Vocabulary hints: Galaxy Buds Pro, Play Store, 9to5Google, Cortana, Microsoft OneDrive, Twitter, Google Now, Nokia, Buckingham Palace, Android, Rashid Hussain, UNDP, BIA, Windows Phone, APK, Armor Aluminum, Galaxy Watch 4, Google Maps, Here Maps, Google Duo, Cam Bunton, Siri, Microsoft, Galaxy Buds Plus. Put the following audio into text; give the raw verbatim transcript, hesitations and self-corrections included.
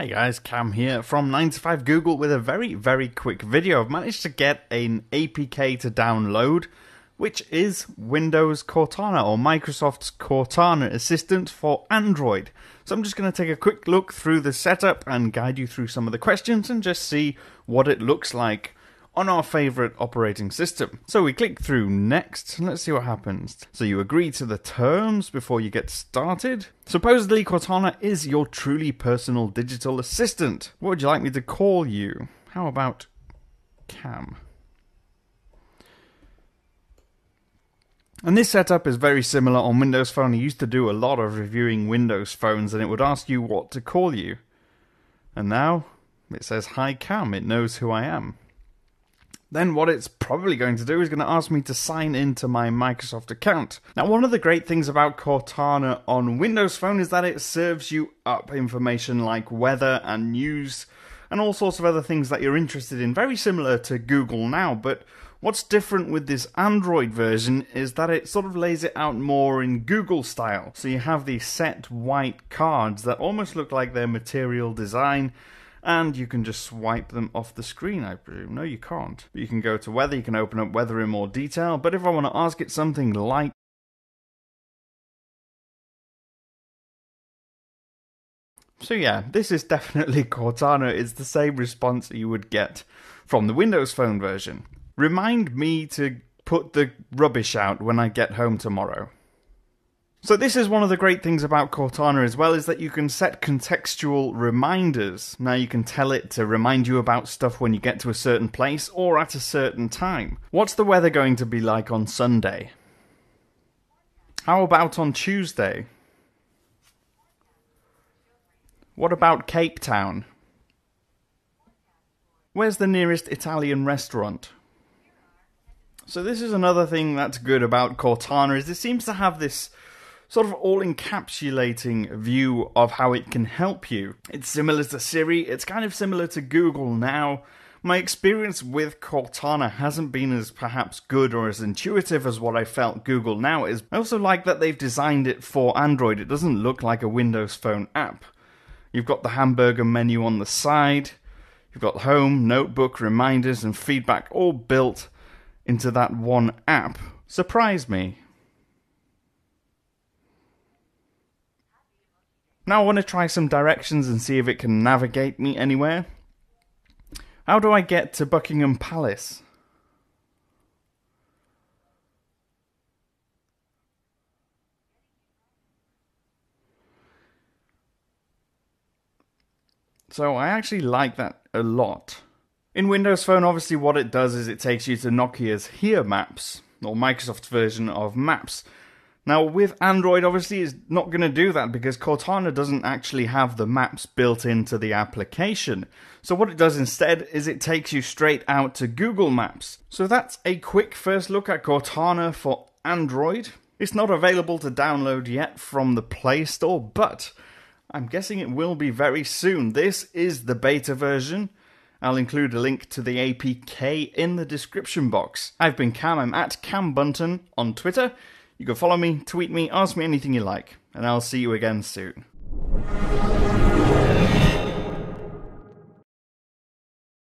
Hey guys, Cam here from nine to five Google with a very, very quick video. I've managed to get an A P K to download, which is Windows Cortana or Microsoft's Cortana Assistant for Android. So I'm just going to take a quick look through the setup and guide you through some of the questions and just see what it looks like on our favorite operating system. So we click through next and let's see what happens. So you agree to the terms before you get started. Supposedly Cortana is your truly personal digital assistant. What would you like me to call you? How about Cam? And this setup is very similar on Windows Phone. I used to do a lot of reviewing Windows phones and it would ask you what to call you. And now it says, "Hi Cam," it knows who I am. Then what it's probably going to do is going to ask me to sign into my Microsoft account. Now, one of the great things about Cortana on Windows Phone is that it serves you up information like weather and news and all sorts of other things that you're interested in, very similar to Google Now. But what's different with this Android version is that it sort of lays it out more in Google style. So you have these set white cards that almost look like their material design, and you can just swipe them off the screen, I presume. No, you can't. But you can go to weather, you can open up weather in more detail, but if I want to ask it something like So yeah, this is definitely Cortana. It's the same response that you would get from the Windows Phone version. Remind me to put the rubbish out when I get home tomorrow. So this is one of the great things about Cortana as well, is that you can set contextual reminders. Now you can tell it to remind you about stuff when you get to a certain place or at a certain time. What's the weather going to be like on Sunday? How about on Tuesday? What about Cape Town? Where's the nearest Italian restaurant? So this is another thing that's good about Cortana, is it seems to have this sort of all-encapsulating view of how it can help you. It's similar to Siri, it's kind of similar to Google Now. My experience with Cortana hasn't been as perhaps good or as intuitive as what I felt Google Now is. I also like that they've designed it for Android. It doesn't look like a Windows Phone app. You've got the hamburger menu on the side, you've got home, notebook, reminders and feedback all built into that one app. Surprise me. Now I want to try some directions and see if it can navigate me anywhere. How do I get to Buckingham Palace? So I actually like that a lot. In Windows Phone, obviously what it does is it takes you to Nokia's Here Maps, or Microsoft's version of Maps. Now with Android, obviously it's not going to do that because Cortana doesn't actually have the maps built into the application. So what it does instead is it takes you straight out to Google Maps. So that's a quick first look at Cortana for Android. It's not available to download yet from the Play Store, but I'm guessing it will be very soon. This is the beta version. I'll include a link to the A P K in the description box. I've been Cam, I'm at Cam Bunton on Twitter. You can follow me, tweet me, ask me anything you like, and I'll see you again soon.